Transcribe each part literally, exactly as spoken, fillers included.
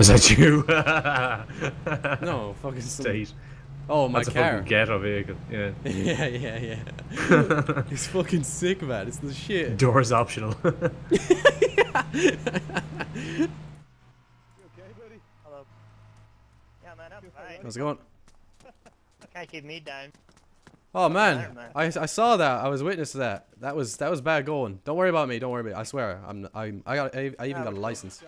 Was that you? No, fucking stage. Oh, my That's car. That's a fucking ghetto vehicle, yeah. Yeah, yeah, yeah. It's fucking sick, man. It's the shit. Door's optional. You okay, buddy? Hello. Yeah, man, I'm fine. How's it going? Can't keep me down. Oh, man. I, I saw that. I was witness to that. That was that was bad going. Don't worry about me. Don't worry about me. I swear. I'm, I'm, I, got, I, I even got a license.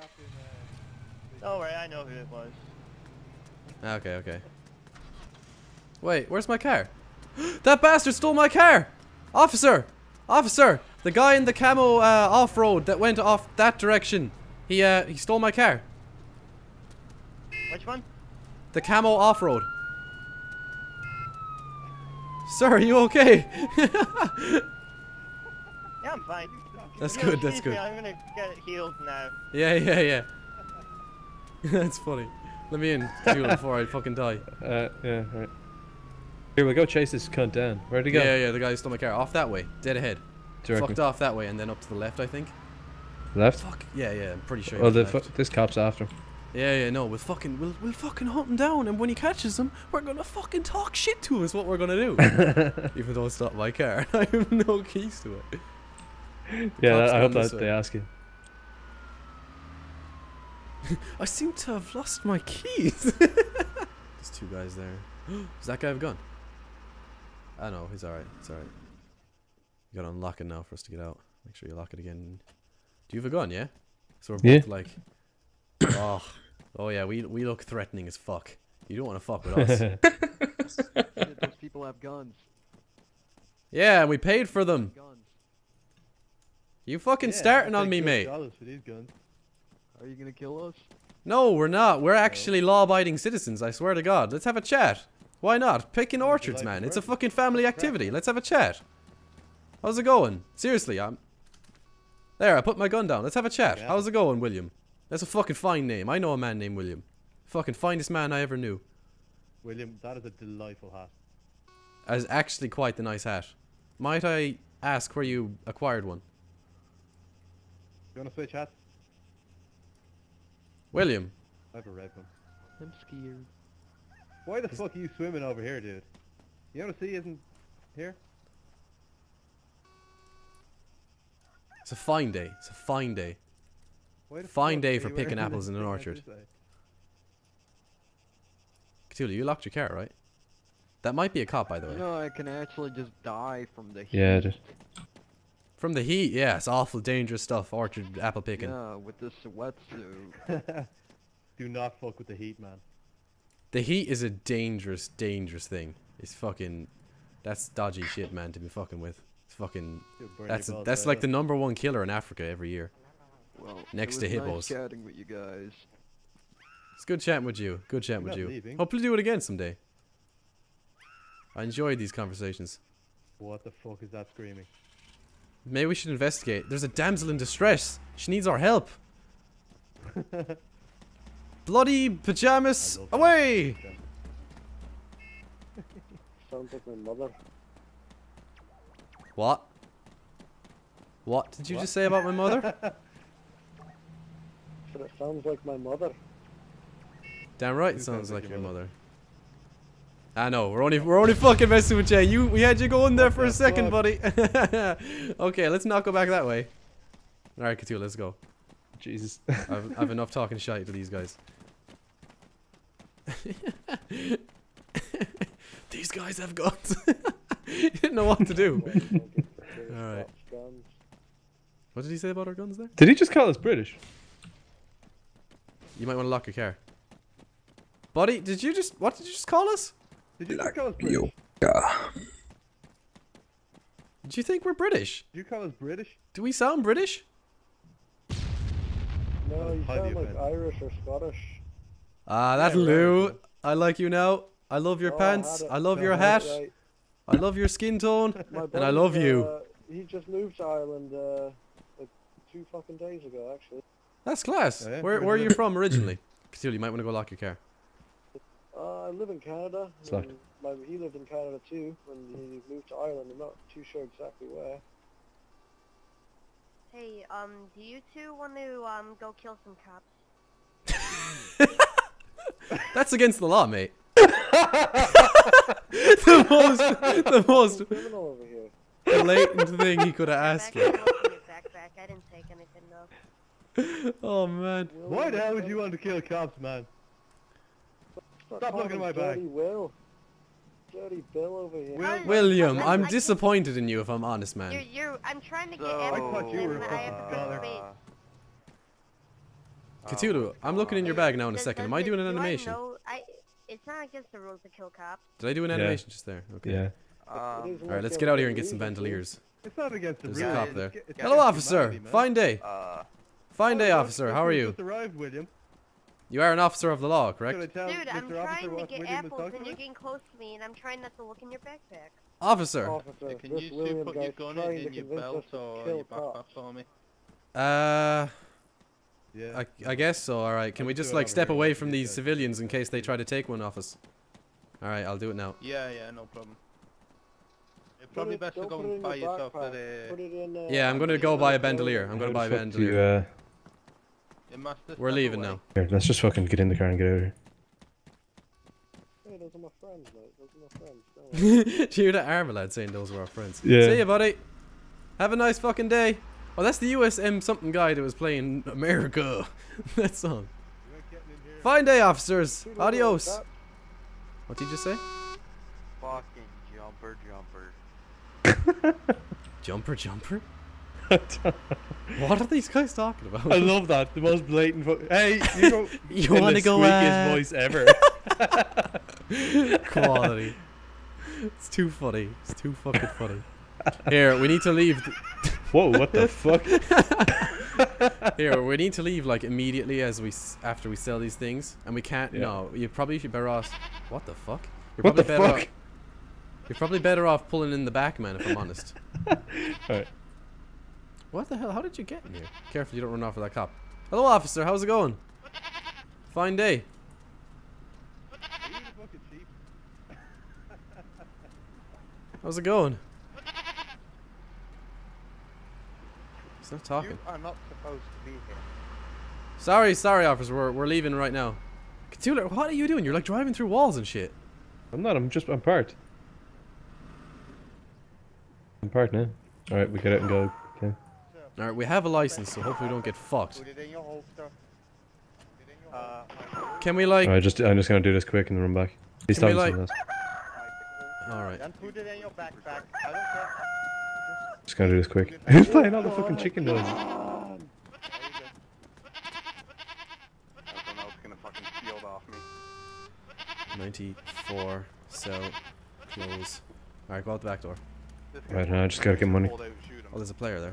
Don't worry. I know who it was. Okay, okay. Wait, where's my car? That bastard stole my car! Officer! Officer! The guy in the camo uh, off-road that went off that direction. He uh, he stole my car. Which one? The camo off-road. Sir, are you okay? Yeah, I'm fine. That's good, that's good. I'm gonna get it healed now. Yeah, yeah, yeah. That's funny. Let me in before I fucking die. Uh, yeah, right. Here we go, chase this cunt down. Where'd he go? Yeah, yeah, the guy stole my car. Off that way. Dead ahead. Fucked off that way and then up to the left, I think. Left? Fuck. Yeah, yeah, I'm pretty sure. Oh, the left. This cop's after him. Yeah, yeah, no, we'll fucking, we'll, we'll fucking hunt him down, and when he catches him, we're gonna fucking talk shit to him is what we're gonna do. Even though it's not my car. I have no keys to it. The yeah, that, I hope that they ask you. I seem to have lost my keys. There's two guys there. Does that guy have a gun? I know, he's alright, it's alright. You gotta unlock it now for us to get out. Make sure you lock it again. Do you have a gun, yeah? So we're both yeah. like... Oh, oh yeah, we, we look threatening as fuck. You don't want to fuck with us. Those people have guns. Yeah, and we paid for them. Guns. You fucking yeah, starting on me, mate. For these guns. Are you gonna kill us? No, we're not. We're actually no. law-abiding citizens, I swear to God. Let's have a chat. Why not? Picking orchards, like man. It's a fucking family activity. Let's have a chat. How's it going? Seriously, I'm... There, I put my gun down. Let's have a chat. Yeah. How's it going, William? That's a fucking fine name. I know a man named William. Fucking finest man I ever knew. William, that is a delightful hat. That is actually quite the nice hat. Might I ask where you acquired one? You want to switch hats? William. I have a red one. I'm scared. Why the is fuck are you swimming over here, dude? You want to see isn't here? It's a fine day. It's a fine day. Fine day for picking apples in an orchard. Cthulhu, you locked your car, right? That might be a cop, by the way. No, I can actually just die from the heat. Yeah, just... From the heat, yeah. It's awful dangerous stuff, orchard apple picking. Yeah, with this sweatsuit. Do not fuck with the heat, man. The heat is a dangerous, dangerous thing. It's fucking... That's dodgy shit, man, to be fucking with. It's fucking... That's, a, that's like the number one killer in Africa every year. Well, next to hippos. Nice chatting with you guys. It's good chatting with you. Good chatting with you. Leaving. Hopefully do it again someday. I enjoyed these conversations. What the fuck is that screaming? Maybe we should investigate. There's a damsel in distress. She needs our help. Bloody pajamas away! Sounds like my mother. What? What did you what? just say about my mother? It sounds like my mother. Damn right, it sounds like your mother. I know. We're only we're only fucking messing with Jay. You we had you going there for a second, buddy. Okay, let's not go back that way. All right, Cthulhu, let's go. Jesus, I've, I've enough talking shite to these guys. These guys have guns. You didn't know what to do. All right. What did he say about our guns there? Did he just call us British? You might want to lock your car. Buddy, did you just... What did you just call us? Did you just call us British? Did you think we're British? Did you call us British? Do we sound British? No, you sound like Irish or Scottish. Ah, that's Lou. I like you now. I love your pants. I love your hat. I love your skin tone. And I love you. He just moved to Ireland uh, like two fucking days ago, actually. That's class. Oh, yeah. Where where are you from originally? Cthulhu, you might want to go lock your car. Uh, I live in Canada. It's locked. My, he lived in Canada too when he moved to Ireland. I'm not too sure exactly where. Hey, um, do you two want to um go kill some cops? That's against the law, mate. the most, the most blatant thing he could have asked for. Oh man! Why the hell would you want to kill cops, man? Stop looking at my back. Dirty Bill over here. William, I'm disappointed in you if I'm honest, man. You're, you're, I'm trying to get so, everything. I, I have to put space. Cthulhu, I'm looking in your bag now in a second. Am I doing an animation? No, it's not against the rules to kill cops. Did I do an animation yeah. just there? Okay. Yeah. Um, All right, let's get out here and get some bandoliers. It's not against the rules. There's a cop there. Hello, officer. Fine day. Uh, Fine day, officer. How are you? You are an officer of the law, correct? Dude, I'm trying to get apples and you're getting close to me and I'm trying not to look in your backpack. Officer! Officer, can you two put your gun in your belt or your backpack for me? Uh... Yeah. I, I guess so, alright. Can we just like step away from these civilians in case they try to take one off us? Alright, I'll do it now. Yeah, yeah, no problem. It's probably best to go and buy yourself a... Yeah, I'm gonna go buy a bandolier. I'm gonna buy a bandolier. We're leaving now. Here, let's just fucking get in the car and get out of here. Hey, those are my friends, mate. Those are my friends. Cheer that Arma lad saying those were our friends. Yeah. See ya, buddy. Have a nice fucking day. Oh, that's the U S M something guy that was playing America. That song. Fine day, officers. Adios. What did you just say? Fucking jumper, jumper. Jumper, jumper? What are these guys talking about? I love that. The most blatant voice. Hey, you know, you want to go squeakiest voice ever. Quality. It's too funny. It's too fucking funny. Here, we need to leave. Whoa, what the fuck? Here, we need to leave like immediately as we s after we sell these things, and we can't. Yeah. No, you probably should better off. What the fuck? You're what probably the better fuck? Off, you're probably better off pulling in the back, man. If I'm honest. All right. What the hell? How did you get in here? Careful, you don't run off with that cop. Hello, officer. How's it going? Fine day. How's it going? He's not talking. You are not supposed to be here. Sorry, sorry, officer. We're we're leaving right now. Cthulhu, what are you doing? You're like driving through walls and shit. I'm not. I'm just. I'm parked. I'm parked now. All right, we get out and go. Alright, we have a license, so hopefully we don't get fucked. Uh, Can we like... Alright, just, I'm just gonna do this quick and run back. He's talking like... to us. Alright. Just gonna do this quick. Who's playing all the fucking chicken noises? ninety-four, sell, close. Alright, go out the back door. Right, now I just gotta get money. Oh, there's a player there.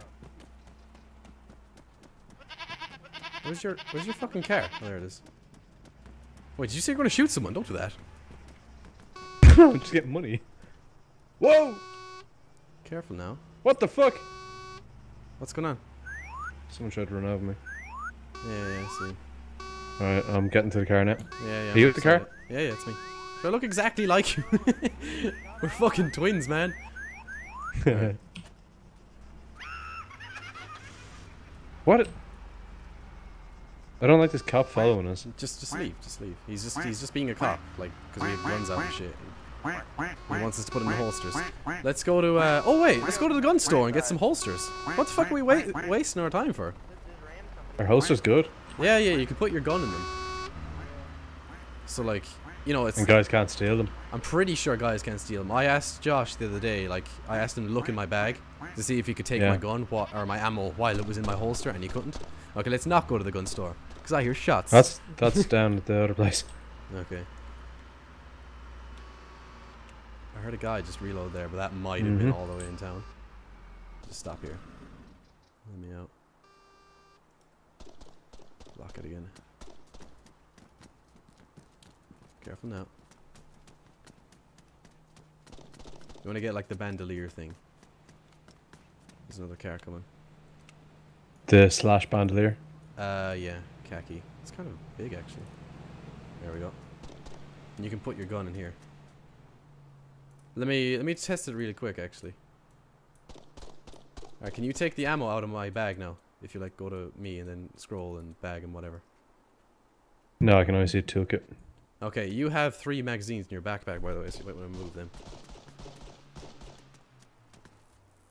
Where's your, where's your fucking car? Oh, there it is. Wait, did you say you're gonna shoot someone? Don't do that. I'm just getting money. Whoa! Careful now. What the fuck? What's going on? Someone tried to run over me. Yeah, yeah, I see. Alright, I'm getting to the car now. Yeah, yeah. Are you with the car? It. Yeah, yeah, it's me. Do I look exactly like you? We're fucking twins, man. Right. What? I don't like this cop following us. Just, just leave, just leave. He's just, he's just being a cop, like, because he runs out of shit. He wants us to put him in holsters. Let's go to, uh, oh wait, let's go to the gun store and get some holsters. What the fuck are we wa wasting our time for? Our holsters good? Yeah, yeah, you can put your gun in them. So like, you know, it's... And guys can't steal them. I'm pretty sure guys can't steal them. I asked Josh the other day, like, I asked him to look in my bag to see if he could take yeah. my gun, what, or my ammo while it was in my holster, and he couldn't. Okay, let's not go to the gun store. Because I hear shots. That's that's down at the other place. Okay. I heard a guy just reload there, but that might have mm-hmm. been all the way in town. Just stop here. Let me out. Lock it again. Careful now. You want to get like the bandolier thing. There's another car coming. The slash bandolier? Uh, yeah. Khaki. It's kind of big, actually. There we go. And you can put your gun in here. Let me let me test it really quick, actually. Alright, can you take the ammo out of my bag now? If you, like, go to me and then scroll and bag and whatever. No, I can only see a toolkit. Okay, you have three magazines in your backpack, by the way, so you might want to move them.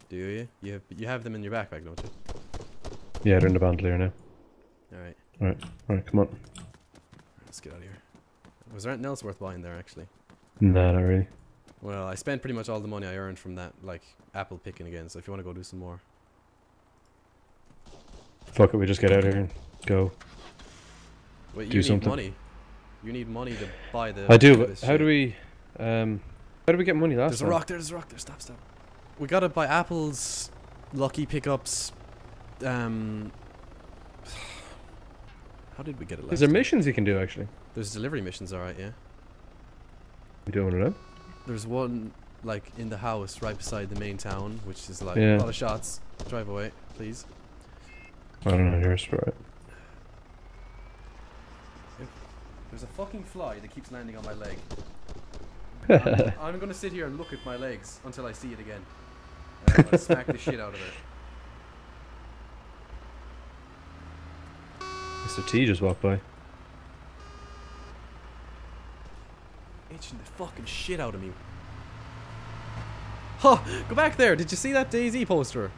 Do you? You have, you have them in your backpack, don't you? Yeah, they're in the bandolier now. Alright. Alright, alright, come on. Let's get out of here. Was there anything else worth buying there, actually? No, not really. Well, I spent pretty much all the money I earned from that, like, apple picking again, so if you want to go do some more. Fuck it, we just get out of here and go. Wait, you do need something. Money. You need money to buy the... I do, but how shit. do we... Um, how do we get money last There's time? a rock there, there's a rock there, stop, stop. We gotta buy apples, lucky pickups, um... How did we get it last Is there time? missions you can do, actually? There's delivery missions, alright, yeah. You don't want to know? There's one, like, in the house right beside the main town, which is, like, yeah. a lot of shots. Drive away, please. I don't know, yours, right. There's a fucking fly that keeps landing on my leg. I'm, I'm gonna sit here and look at my legs until I see it again. And I'm gonna smack the shit out of it. Mister T just walked by. Itching the fucking shit out of me. Huh! Go back there! Did you see that DayZ poster?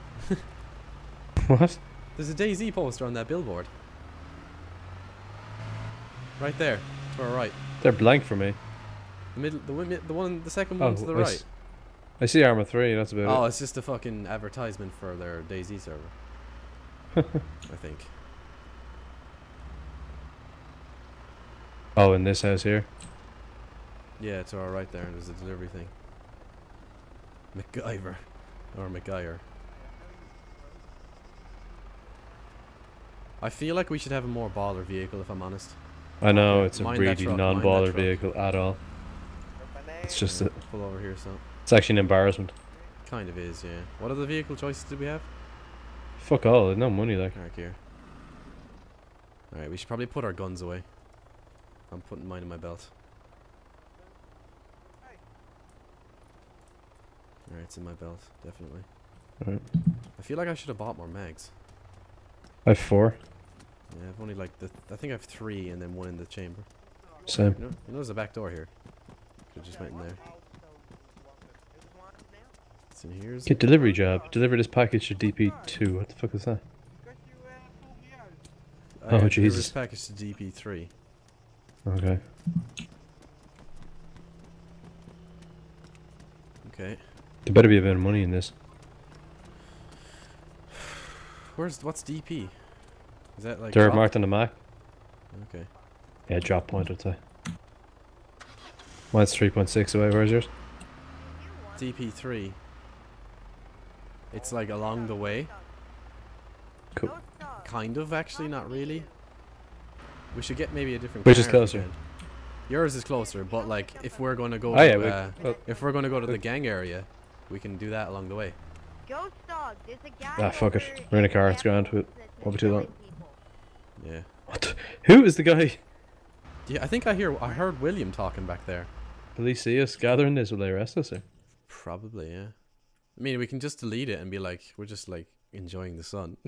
What? There's a DayZ poster on that billboard. Right there, to our right. They're blank for me. The middle, the, the one, the second one oh, to the I right. I see Arma three. That's about oh, it. Oh, it's just a fucking advertisement for their DayZ server. I think. Oh, in this house here. Yeah, to our right there. There's a delivery thing. MacGyver, or MacGyver. I feel like we should have a more baller vehicle, if I'm honest. I know, it's a Mind really non-bother vehicle at all. It's just a... Pull over here, so. It's actually an embarrassment. Kind of is, yeah. What other vehicle choices did we have? Fuck all, there's no money, like. Alright, here. Alright, we should probably put our guns away. I'm putting mine in my belt. Alright, it's in my belt, definitely. Alright. I feel like I should have bought more mags. I have four. Yeah, I've only like the. I think I have three and then one in the chamber. Same. You know, you know there's a back door here. Could just went in there. It's in here. Get delivery job. Deliver this package to D P two. What the fuck is that? I oh, Jesus. This package to D P three. Okay. Okay. There better be a bit of money in this. Where's. What's D P? Is that like they're marked on the map. Okay. Yeah, drop point, I'd say. Mine's three point six away, where's yours? D P three. It's like along the way. Cool. Kind of, actually, not really. We should get maybe a different Which is closer? Again. Yours is closer, but like, if we're going to go oh, to, yeah, we, uh, well, if we're going to go to we, the gang area, we can do that along the way. Ghost dog, there's a guy ah, fuck it. We're in a car, it's grand. Won't be too long. Yeah. What? Who is the guy? Yeah, I think I hear. I heard William talking back there. Will they see us gathering this? Will they arrest us? Or? Probably, yeah. I mean, we can just delete it and be like, we're just like enjoying the sun.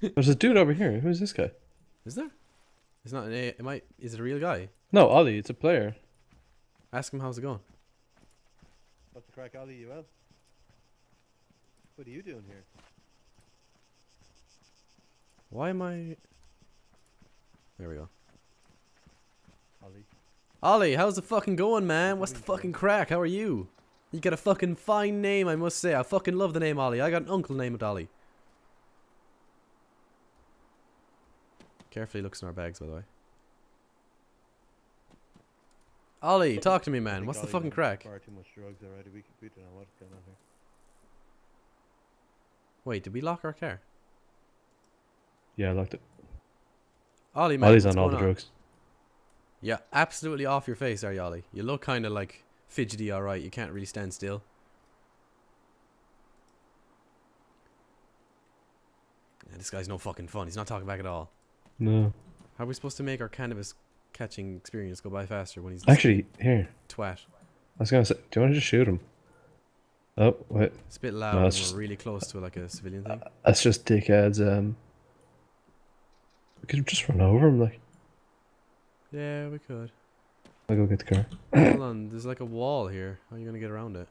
There's a dude over here. Who is this guy? Is there? It's not an A. It might. Is it a real guy? No, Ollie. It's a player. Ask him how's it going. What's the crack, Ollie? You well? What are you doing here? Why am I... There we go. Ollie. Ollie, how's the fucking going, man? What's the fucking crack? How are you? You got a fucking fine name, I must say. I fucking love the name Ollie. I got an uncle named Ollie. Carefully looks in our bags, by the way. Ollie, talk to me, man. What's the fucking crack? Wait, did we lock our car? Yeah, I liked it. Ollie, man, Ollie's on all the drugs. Yeah, absolutely off your face, are you, Ollie? You look kind of like fidgety, alright. You can't really stand still. Yeah, this guy's no fucking fun. He's not talking back at all. No. How are we supposed to make our cannabis catching experience go by faster when he's actually here? Twat. I was gonna say, do you want to just shoot him? Oh, wait. It's a bit loud. No, it's just, we're really close to like a civilian thing. Uh, that's just dickheads. Um. We could have just run over him, like. Yeah, we could. I'll go get the car. Hold on, there's like a wall here. How are you gonna get around it?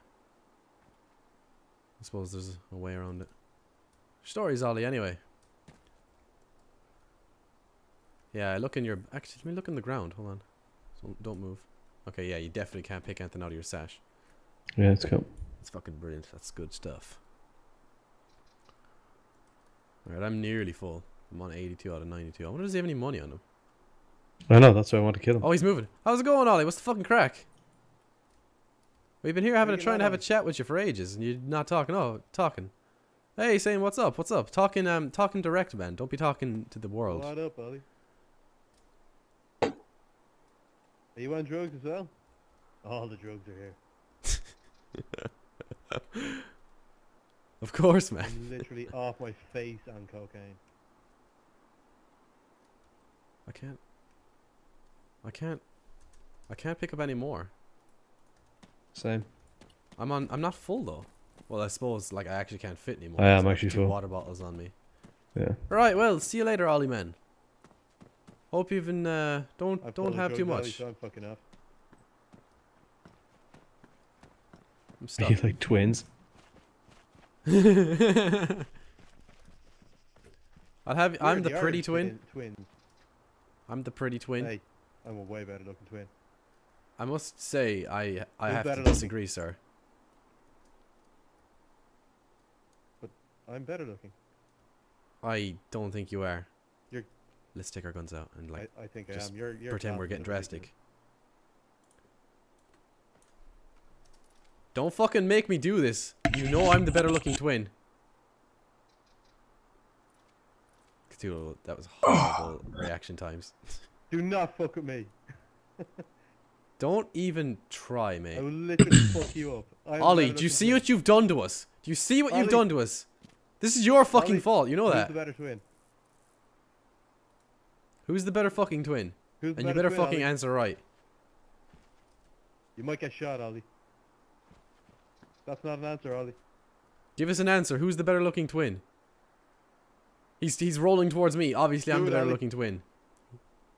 I suppose there's a way around it. Story's Ollie anyway. Yeah, look in your... Actually, let me look in the ground. Hold on. So don't move. Okay, yeah, you definitely can't pick anything out of your sash. Yeah, that's cool. That's fucking brilliant. That's good stuff. Alright, I'm nearly full. I'm on eighty-two out of ninety-two. I wonder if does he have any money on him? I know, that's why I want to kill him. Oh, he's moving. How's it going, Ollie? What's the fucking crack? We've been here having a, trying to have a chat with you for ages, and you're not talking. Oh, talking. Hey, saying what's up? What's up? Talking, um, talking direct, man. Don't be talking to the world. What up, Ollie? Are you on drugs as well? All the drugs are here. Of course, man. I'm literally off my face on cocaine. I can't. I can't. I can't pick up any more. Same. I'm on. I'm not full though. Well, I suppose like I actually can't fit anymore. I am actually full. Water bottles on me. Yeah. Right. Well, see you later, Ollie men. Hope you've been. Uh, don't I don't have too much. So I'm fucking up. I'm stuck. Are you like twins? I'll have. We're I'm the, the pretty twin. Twins. I'm the pretty twin. Hey, I'm a way better looking twin. I must say, I I You're have to disagree, looking. sir. But I'm better looking. I don't think you are. You're... Let's take our guns out and like. I, I think just I am. You're, you're pretend we're getting drastic. Don't fucking make me do this. You know I'm the better looking twin. Cthulhu, that was horrible reaction times. Do not fuck with me. Don't even try, mate. I will literally fuck you up. I'm Ollie, do you see what you've done to us? Do you see what Ollie, you've done to us? This is your fucking Ollie, fault, you know that. Who's the better twin? Who's the better fucking twin? Who's and better you better twin, fucking Ollie? Answer right. You might get shot, Ollie. That's not an answer, Ollie. Give us an answer. Who's the better looking twin? He's he's rolling towards me. Obviously, Dude, I'm the better Ollie. looking twin.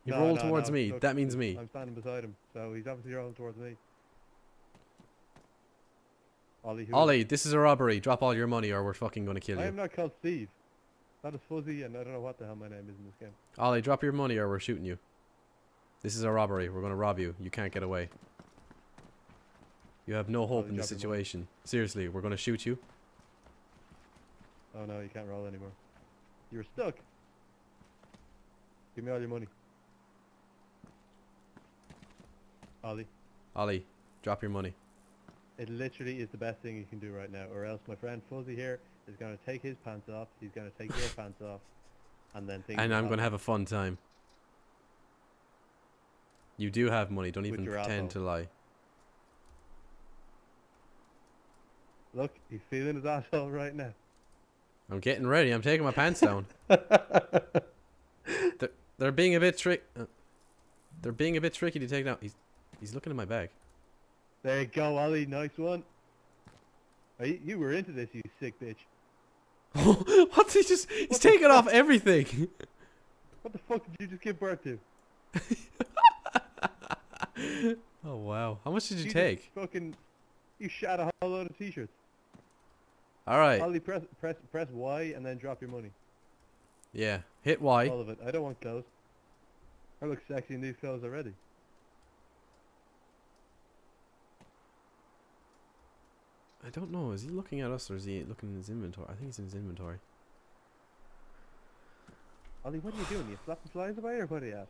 He no, rolled no, towards no. me. Look, that means me. I'm standing beside him, so he's obviously rolling towards me. Ollie, Ollie, this is a robbery. Drop all your money or we're fucking going to kill you. I am not called Steve. That is fuzzy and I don't know what the hell my name is in this game. Ollie, drop your money or we're shooting you. This is a robbery. We're going to rob you. You can't get away. You have no hope Ollie, in this situation. Seriously, we're going to shoot you. Oh no, you can't roll anymore. You're stuck. Give me all your money. Ollie. Ollie, drop your money. It literally is the best thing you can do right now, or else my friend Fuzzy here is going to take his pants off, he's going to take your pants off, and then... Think and I'm going to have a fun time. You do have money, don't even pretend to lie. Look, he's feeling his asshole right now. I'm getting ready, I'm taking my pants down. they're, they're being a bit trick... Uh, they're being a bit tricky to take down. He's... He's looking at my bag. There you go, Ollie. Nice one. Oh, you, you were into this, you sick bitch. What's he just... He's what taking off everything. What the fuck did you just give birth to? Oh, wow. How much did you, you take? Fucking... You shot a whole load of t-shirts. Alright. Ollie, press, press, press Y and then drop your money. Yeah. Hit Y. All of it. I don't want clothes. I look sexy in these clothes already. I don't know. Is he looking at us or is he looking in his inventory? I think it's in his inventory. Ollie, what are you doing? Are you slapping flies away or what are you at?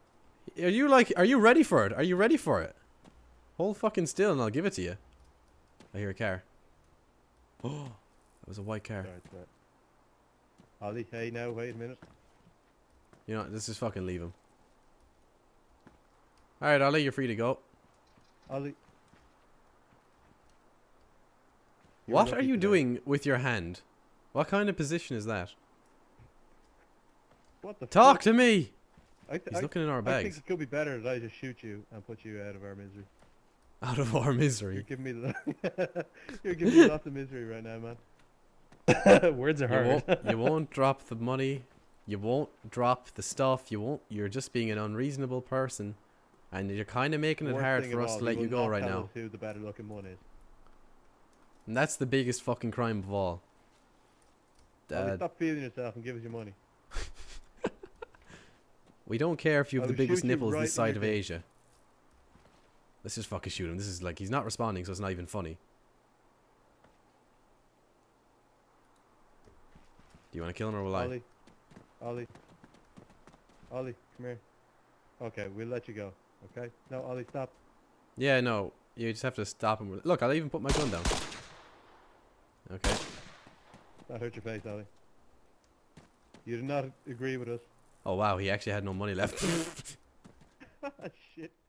Are you like, are you ready for it? Are you ready for it? Hold fucking still and I'll give it to you. I hear a car. Oh, that was a white car. Sorry, sorry. Ollie, hey now, wait a minute. You know, let's just fucking leave him. Alright, Ollie, you're free to go. Ollie. You're what are you doing with your hand? What kind of position is that? What the Talk fuck? to me! I He's I, looking in our bags. I think it could be better that I just shoot you and put you out of our misery. Out of our misery? You're giving me, You're giving me lots of misery right now, man. Words are hard. You won't, you won't drop the money. You won't drop the stuff. You won't. You're just being an unreasonable person. And you're kind of making it hard for us to let you go right now. Who the better looking one is. And that's the biggest fucking crime of all. Dad. Stop feeling yourself and give us your money. We don't care if you have the biggest nipples this side of Asia. Let's just fucking shoot him. This is like, he's not responding, so it's not even funny. Do you want to kill him or will I? Ollie. Ollie. Ollie, come here. Okay, we'll let you go. Okay? No, Ollie, stop. Yeah, no. You just have to stop him. Look, I'll even put my gun down. Okay. That hurt your face, Ollie. You did not agree with us. Oh, wow. He actually had no money left. Shit.